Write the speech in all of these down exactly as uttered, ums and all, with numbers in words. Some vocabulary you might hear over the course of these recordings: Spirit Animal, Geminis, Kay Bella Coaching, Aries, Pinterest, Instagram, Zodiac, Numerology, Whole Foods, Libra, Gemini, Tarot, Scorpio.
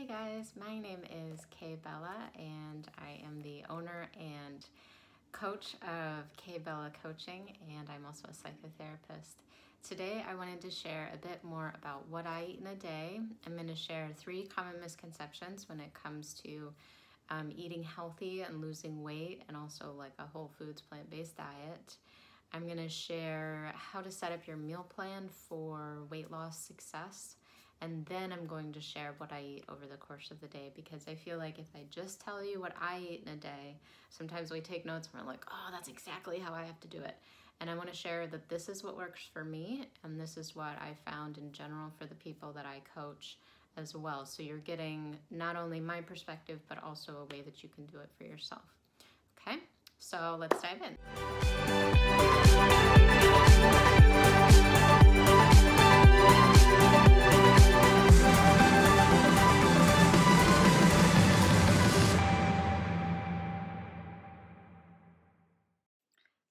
Hey guys, my name is Kay Bella and I am the owner and coach of Kay Bella Coaching, and I'm also a psychotherapist. Today I wanted to share a bit more about what I eat in a day. I'm going to share three common misconceptions when it comes to um, eating healthy and losing weight, and also like a whole foods plant-based diet. I'm going to share how to set up your meal plan for weight loss success. And then I'm going to share what I eat over the course of the day, because I feel like if I just tell you what I eat in a day, sometimes we take notes and we're like, oh, that's exactly how I have to do it. And I want to share that this is what works for me, and this is what I found in general for the people that I coach as well. So you're getting not only my perspective, but also a way that you can do it for yourself. Okay, so let's dive in.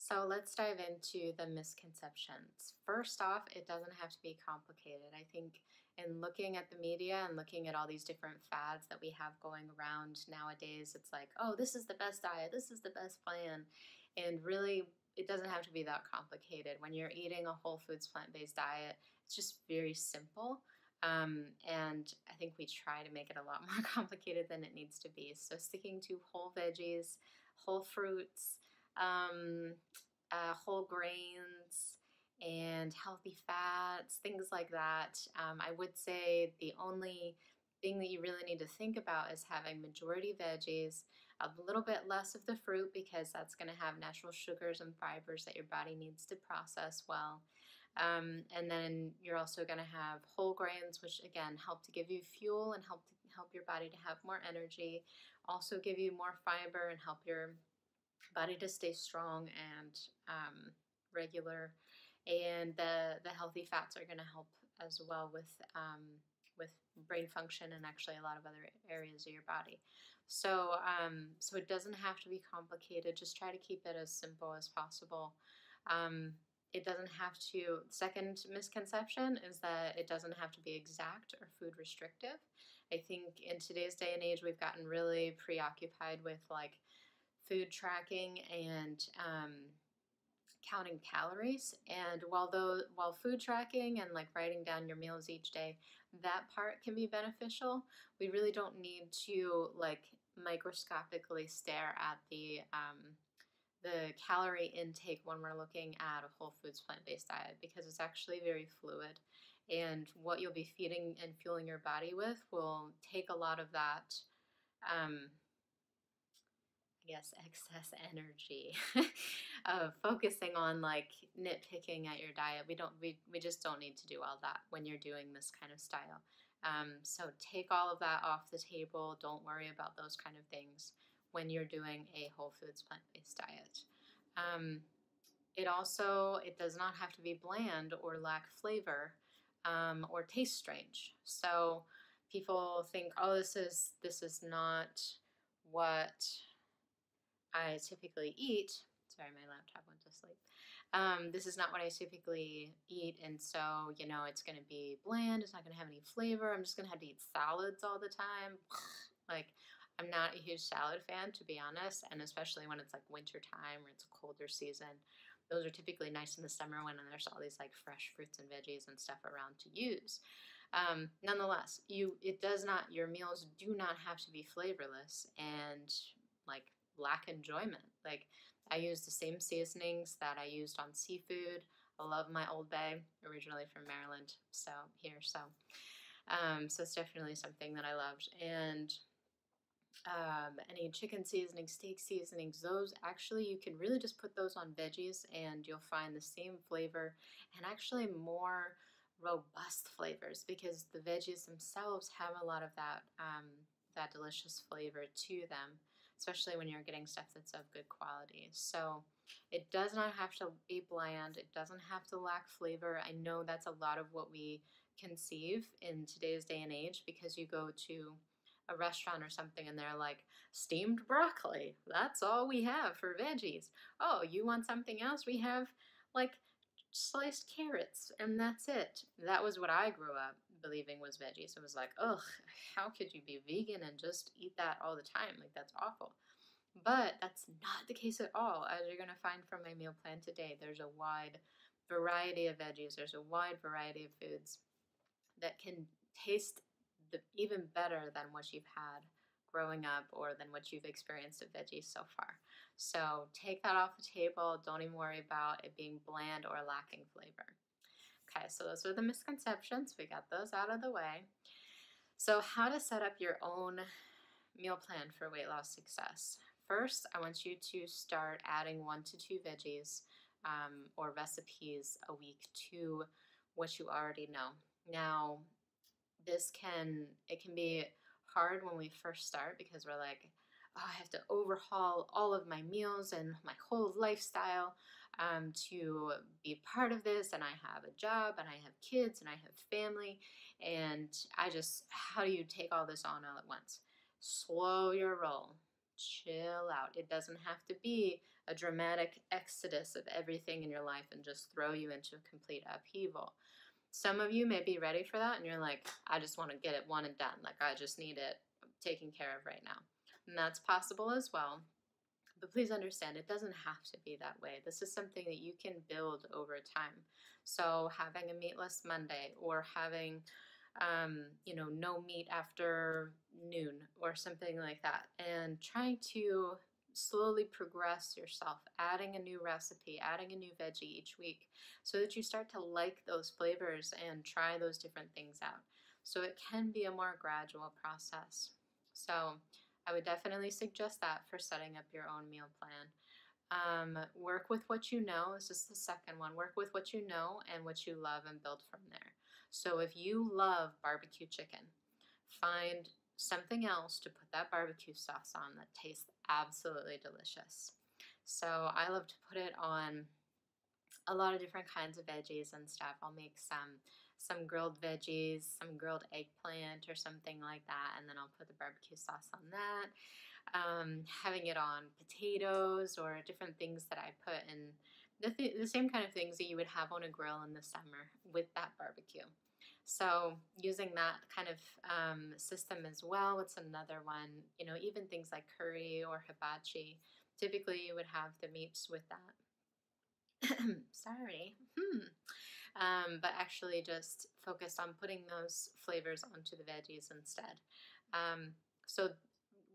So let's dive into the misconceptions. First off, it doesn't have to be complicated. I think in looking at the media and looking at all these different fads that we have going around nowadays, it's like, oh, this is the best diet, this is the best plan. And really, it doesn't have to be that complicated. When you're eating a whole foods plant-based diet, it's just very simple. Um, and I think we try to make it a lot more complicated than it needs to be. So sticking to whole veggies, whole fruits, Um, uh, whole grains and healthy fats, things like that. Um, I would say the only thing that you really need to think about is having majority veggies, a little bit less of the fruit, because that's going to have natural sugars and fibers that your body needs to process well. Um, and then you're also going to have whole grains, which again help to give you fuel and help to help your body to have more energy, also give you more fiber and help your body to stay strong and um, regular. And the the healthy fats are going to help as well with um, with brain function and actually a lot of other areas of your body. So um, so it doesn't have to be complicated. Just try to keep it as simple as possible. Um, it doesn't have to. Second misconception is that it doesn't have to be exact or food restrictive. I think in today's day and age we've gotten really preoccupied with like food tracking and um, counting calories. And while though while food tracking and like writing down your meals each day, that part can be beneficial, we really don't need to like microscopically stare at the um, the calorie intake when we're looking at a whole foods plant-based diet, because it's actually very fluid, and what you'll be feeding and fueling your body with will take a lot of that um, Yes, excess energy of focusing on like nitpicking at your diet. We don't, we, we just don't need to do all that when you're doing this kind of style. Um, so take all of that off the table. Don't worry about those kind of things when you're doing a whole foods plant-based diet. Um, it also, it does not have to be bland or lack flavor um, or taste strange. So people think, oh, this is, this is not what I typically eat. Sorry, my laptop went to sleep. Um, this is not what I typically eat, and so, you know, it's going to be bland, it's not going to have any flavor, I'm just going to have to eat salads all the time. Like, I'm not a huge salad fan, to be honest, and especially when it's like winter time or it's a colder season. Those are typically nice in the summer when there's all these like fresh fruits and veggies and stuff around to use. Um, nonetheless, you it does not, your meals do not have to be flavorless and like lack enjoyment. Like, I use the same seasonings that I used on seafood. I love my Old Bay, originally from Maryland, so here, so um, so it's definitely something that I loved. And um, any chicken seasoning, steak seasonings, those actually you can really just put those on veggies and you'll find the same flavor and actually more robust flavors, because the veggies themselves have a lot of that um, that delicious flavor to them, especially when you're getting stuff that's of good quality. So it does not have to be bland. It doesn't have to lack flavor. I know that's a lot of what we conceive in today's day and age, because you go to a restaurant or something and they're like, steamed broccoli, that's all we have for veggies. Oh, you want something else? We have like sliced carrots and that's it. That was what I grew up believing was veggies and was like, ugh, how could you be vegan and just eat that all the time? Like, that's awful. But that's not the case at all. As you're going to find from my meal plan today, there's a wide variety of veggies. There's a wide variety of foods that can taste the, even better than what you've had growing up or than what you've experienced of veggies so far. So take that off the table. Don't even worry about it being bland or lacking flavor. Okay, so those were the misconceptions. We got those out of the way. So how to set up your own meal plan for weight loss success. First, I want you to start adding one to two veggies um, or recipes a week to what you already know. Now, this can, it can be hard when we first start because we're like, oh, I have to overhaul all of my meals and my whole lifestyle um, to be part of this, and I have a job and I have kids and I have family, and I just, how do you take all this on all at once? Slow your roll. Chill out. It doesn't have to be a dramatic exodus of everything in your life and just throw you into a complete upheaval. Some of you may be ready for that and you're like, I just want to get it one and done. Like, I just need it taken care of right now. And that's possible as well. But please understand, it doesn't have to be that way. This is something that you can build over time. So having a meatless Monday, or having um, you know, no meat after noon or something like that, and trying to slowly progress yourself, adding a new recipe, adding a new veggie each week, so that you start to like those flavors and try those different things out. So it can be a more gradual process. So I would definitely suggest that for setting up your own meal plan. Um, work with what you know. This is the second one. Work with what you know and what you love and build from there. So if you love barbecue chicken, find something else to put that barbecue sauce on that tastes absolutely delicious. So I love to put it on a lot of different kinds of veggies and stuff. I'll make some some grilled veggies, some grilled eggplant or something like that, and then I'll put the barbecue sauce on that. Um, having it on potatoes or different things that I put in, the, th the same kind of things that you would have on a grill in the summer with that barbecue. So using that kind of um, system as well, it's another one. You know, even things like curry or hibachi, typically you would have the meats with that. Sorry. Hmm. Um, but actually just focused on putting those flavors onto the veggies instead. Um, so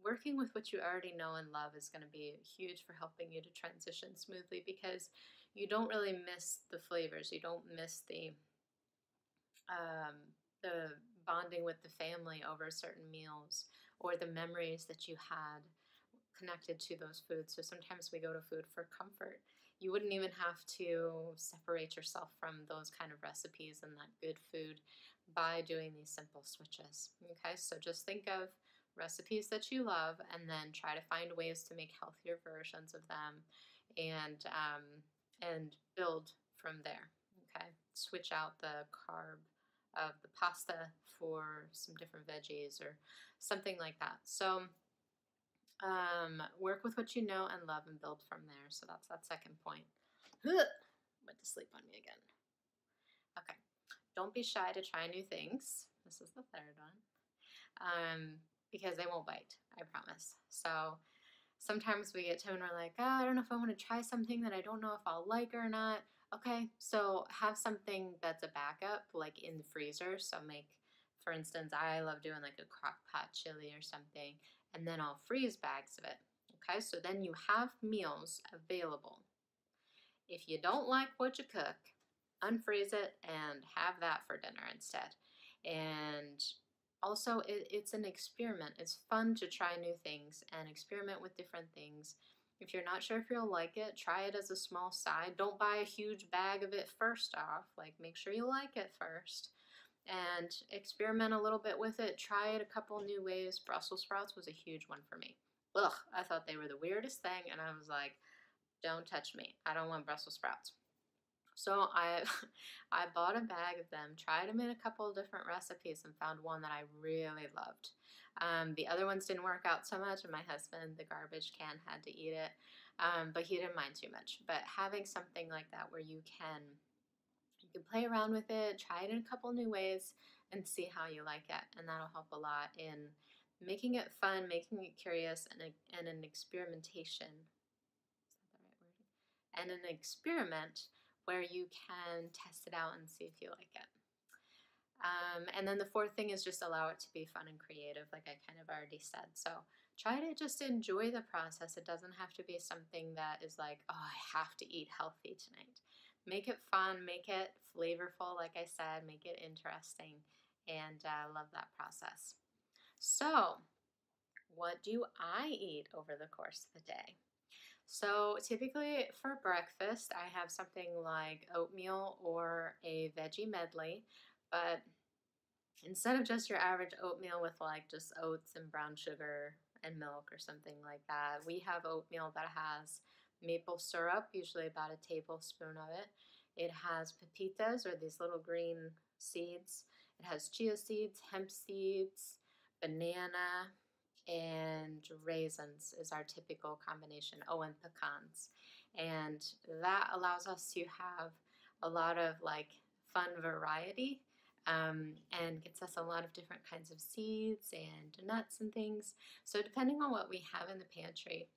working with what you already know and love is going to be huge for helping you to transition smoothly, because you don't really miss the flavors. You don't miss the, um, the bonding with the family over certain meals or the memories that you had connected to those foods. So sometimes we go to food for comfort. You wouldn't even have to separate yourself from those kind of recipes and that good food by doing these simple switches. Okay, so just think of recipes that you love and then try to find ways to make healthier versions of them, and um, and build from there. Okay, switch out the carb of the pasta for some different veggies or something like that. So Um, work with what you know and love and build from there. So that's that second point. Ugh, went to sleep on me again. Okay. Don't be shy to try new things. This is the third one. Um, because they won't bite, I promise. So sometimes we get to and we're like, oh, I don't know if I want to try something that I don't know if I'll like or not. Okay. So have something that's a backup, like in the freezer. So make, for instance, I love doing like a crock pot chili or something, and then I'll freeze bags of it. Okay, so then you have meals available. If you don't like what you cook, unfreeze it and have that for dinner instead. And also it, it's an experiment. It's fun to try new things and experiment with different things. If you're not sure if you'll like it, try it as a small side. Don't buy a huge bag of it first off. Like, make sure you like it first. And experiment a little bit with it. Try it a couple new ways. Brussels sprouts was a huge one for me. Ugh, I thought they were the weirdest thing, and I was like, don't touch me. I don't want Brussels sprouts. So I, I bought a bag of them, tried them in a couple of different recipes, and found one that I really loved. Um, the other ones didn't work out so much, and my husband, the garbage can, had to eat it. Um, but he didn't mind too much. But having something like that where you can... You can play around with it, try it in a couple new ways, and see how you like it. And that'll help a lot in making it fun, making it curious, and, a, and an experimentation. Is that the right word? And an experiment where you can test it out and see if you like it. Um, and then the fourth thing is just allow it to be fun and creative, like I kind of already said. So try to just enjoy the process. It doesn't have to be something that is like, oh, I have to eat healthy tonight. Make it fun, make it flavorful, like I said, make it interesting, and uh, love that process. So what do I eat over the course of the day? So typically for breakfast, I have something like oatmeal or a veggie medley. But instead of just your average oatmeal with like just oats and brown sugar and milk or something like that, we have oatmeal that has maple syrup, usually about a tablespoon of it. It has pepitas, or these little green seeds. It has chia seeds, hemp seeds, banana, and raisins is our typical combination. Oh, and pecans. And that allows us to have a lot of like fun variety. Um, and gets us a lot of different kinds of seeds and nuts and things. So depending on what we have in the pantry,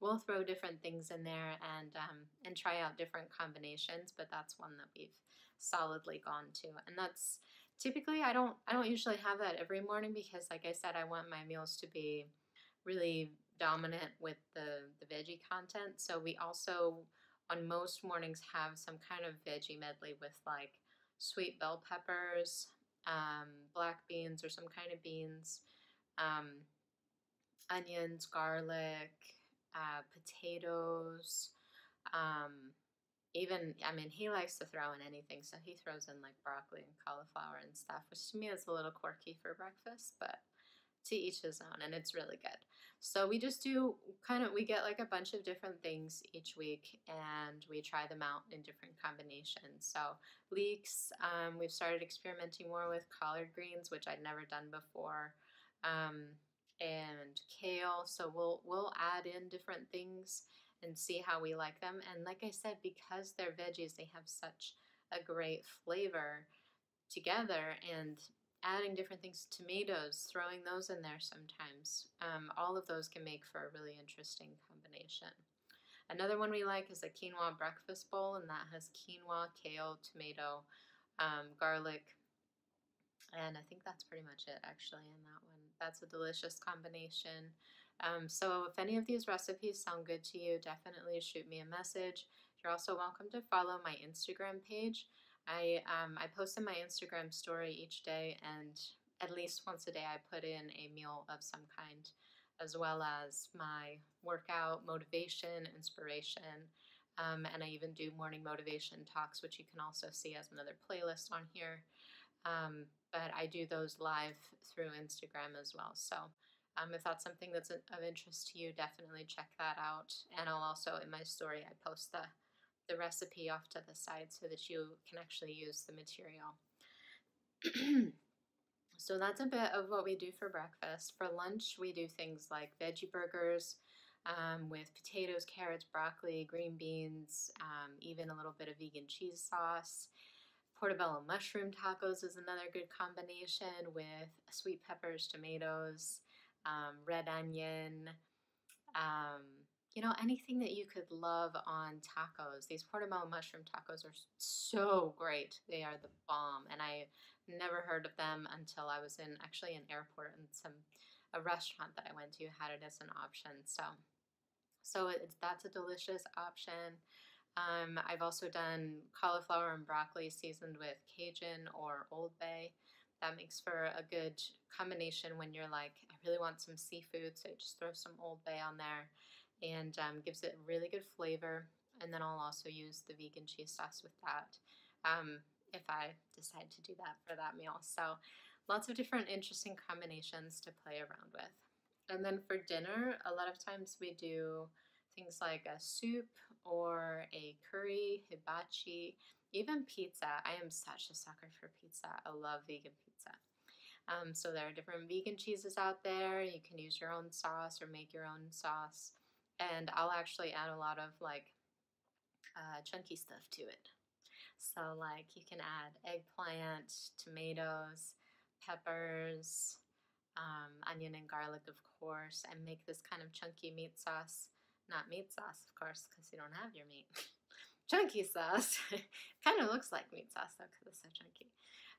we'll throw different things in there and, um, and try out different combinations, but that's one that we've solidly gone to. And that's typically, I don't, I don't usually have that every morning because, like I said, I want my meals to be really dominant with the, the veggie content. So we also, on most mornings, have some kind of veggie medley with like sweet bell peppers, um, black beans or some kind of beans, um, onions, garlic, uh, potatoes, um, even, I mean, he likes to throw in anything, so he throws in like broccoli and cauliflower and stuff, which to me is a little quirky for breakfast, but to each his own, and it's really good. So we just do kind of, we get like a bunch of different things each week and we try them out in different combinations. So leeks, um, we've started experimenting more with collard greens, which I'd never done before, um, and kale. So we'll, we'll add in different things and see how we like them. And like I said, because they're veggies, they have such a great flavor together, and adding different things, tomatoes, throwing those in there sometimes. Um, all of those can make for a really interesting combination. Another one we like is a quinoa breakfast bowl, and that has quinoa, kale, tomato, um, garlic, and I think that's pretty much it actually in that one. That's a delicious combination. Um, so if any of these recipes sound good to you, definitely shoot me a message. You're also welcome to follow my Instagram page. I, um, I post in my Instagram story each day, and at least once a day I put in a meal of some kind, as well as my workout, motivation, inspiration, um, and I even do morning motivation talks, which you can also see as another playlist on here, um, but I do those live through Instagram as well. So um, if that's something that's of interest to you, definitely check that out, and I'll also, in my story, I post the the recipe off to the side so that you can actually use the material. So that's a bit of what we do for breakfast. For lunch, we do things like veggie burgers um, with potatoes, carrots, broccoli, green beans, um, even a little bit of vegan cheese sauce. Portobello mushroom tacos is another good combination with sweet peppers, tomatoes, um, red onion, um, you know, anything that you could love on tacos. These portobello mushroom tacos are so great. They are the bomb. And I never heard of them until I was in actually an airport, and some a restaurant that I went to had it as an option. So, so it's, that's a delicious option. Um, I've also done cauliflower and broccoli seasoned with Cajun or Old Bay. That makes for a good combination when you're like, I really want some seafood, so just throw some Old Bay on there. And um, gives it really good flavor, and then I'll also use the vegan cheese sauce with that um, if I decide to do that for that meal. So lots of different interesting combinations to play around with. And then for dinner, a lot of times we do things like a soup or a curry, hibachi, even pizza. I am such a sucker for pizza. I love vegan pizza. Um, so there are different vegan cheeses out there. You can use your own sauce or make your own sauce. And I'll actually add a lot of like uh, chunky stuff to it. So like you can add eggplant, tomatoes, peppers, um, onion and garlic, of course, and make this kind of chunky meat sauce. Not meat sauce, of course, because you don't have your meat. Chunky sauce. Kind of looks like meat sauce, though, because it's so chunky.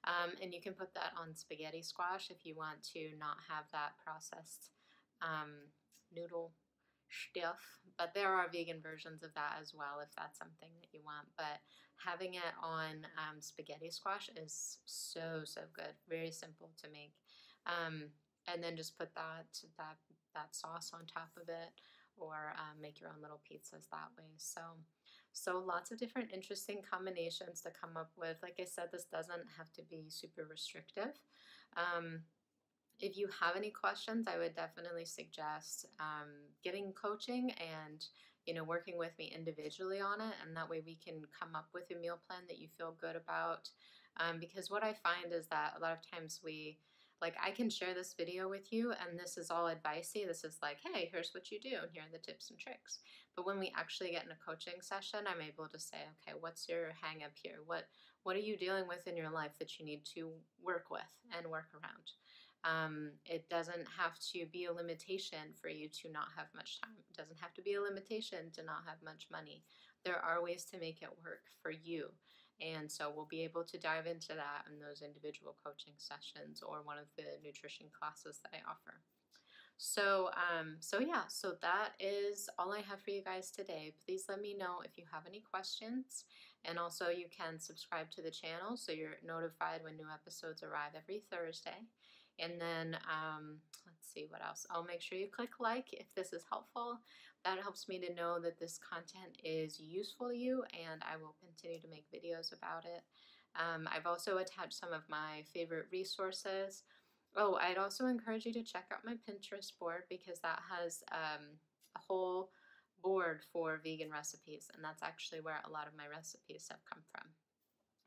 Um, and you can put that on spaghetti squash if you want to not have that processed um, noodle stuff. But there are vegan versions of that as well if that's something that you want. But having it on um, spaghetti squash is so, so good. Very simple to make. Um, and then just put that, that, that sauce on top of it, or um, make your own little pizzas that way. So, so lots of different interesting combinations to come up with. Like I said, this doesn't have to be super restrictive. Um, if you have any questions, I would definitely suggest um, getting coaching and, you know, working with me individually on it, and that way we can come up with a meal plan that you feel good about. Um, because what I find is that a lot of times we, like, I can share this video with you, and this is all advicey. This is like, hey, here's what you do, and here are the tips and tricks. But when we actually get in a coaching session, I'm able to say, okay, what's your hang up here? What what are you dealing with in your life that you need to work with and work around? Um, it doesn't have to be a limitation for you to not have much time. It doesn't have to be a limitation to not have much money. There are ways to make it work for you. And so we'll be able to dive into that in those individual coaching sessions or one of the nutrition classes that I offer. So, um, so yeah, so that is all I have for you guys today. Please let me know if you have any questions, and also you can subscribe to the channel so you're notified when new episodes arrive every Thursday. And then, um, let's see what else. Oh, make sure you click like if this is helpful. That helps me to know that this content is useful to you, and I will continue to make videos about it. Um, I've also attached some of my favorite resources. Oh, I'd also encourage you to check out my Pinterest board, because that has um, a whole board for vegan recipes, and that's actually where a lot of my recipes have come from.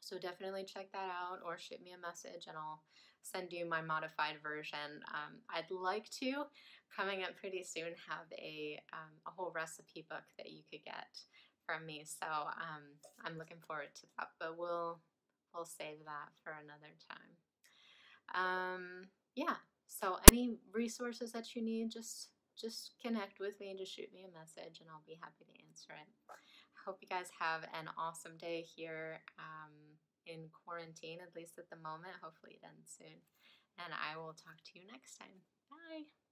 So definitely check that out, or shoot me a message and I'll send you my modified version. Um, I'd like to, coming up pretty soon, have a, um, a whole recipe book that you could get from me. So um, I'm looking forward to that, but we'll, we'll save that for another time. Um, yeah, so any resources that you need, just just connect with me and just shoot me a message, and I'll be happy to answer it. I hope you guys have an awesome day here um, in quarantine, at least at the moment. Hopefully it ends soon. And I will talk to you next time. Bye.